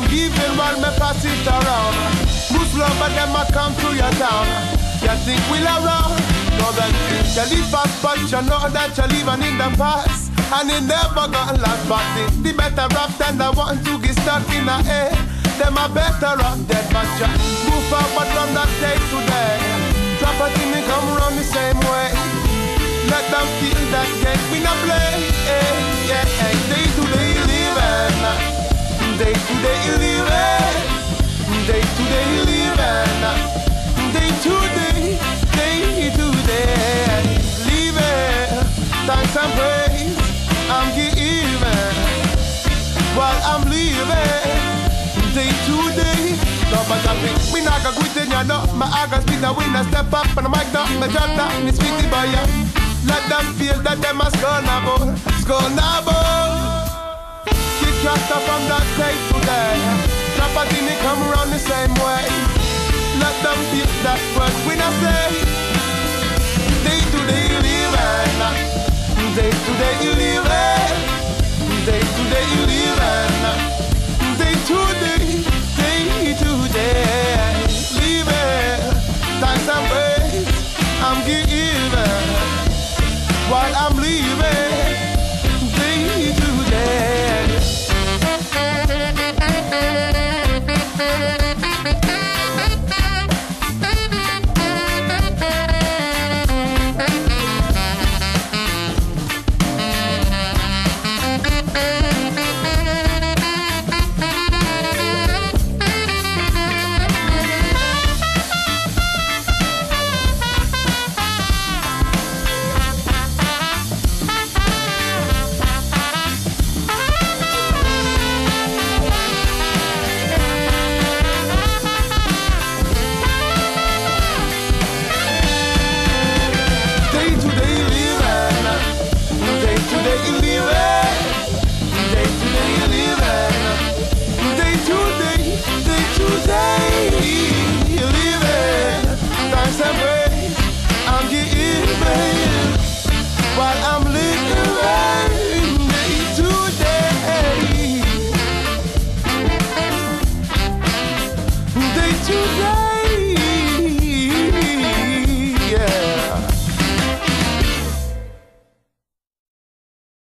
I'm giving while me pass it around. Muslim but them a come to your town. You think we'll around? No, then you leave us, but you know that you're living in the past, and it never gonna last. But it's the better off than the one to get stuck in the air. Them a better off dead, but you move forward from that day to day. Drop a thing and come round the same way. Let them feel that game we not play. Yeah, yeah. Day to day living. Day to day living, day to day living, day to day living. Thanks and praise I'm giving while I'm living, day to day. No matter what, we not gonna quit in ya no. My agas speak the wind, I step up and I mic down, my drop down, me speak the boy. Let them feel that them a scornable, scornable. Just up from that day to day. Drop a thing, come around the same way. Let them feel that word when I say. Day to day living, day to day living, day to day living.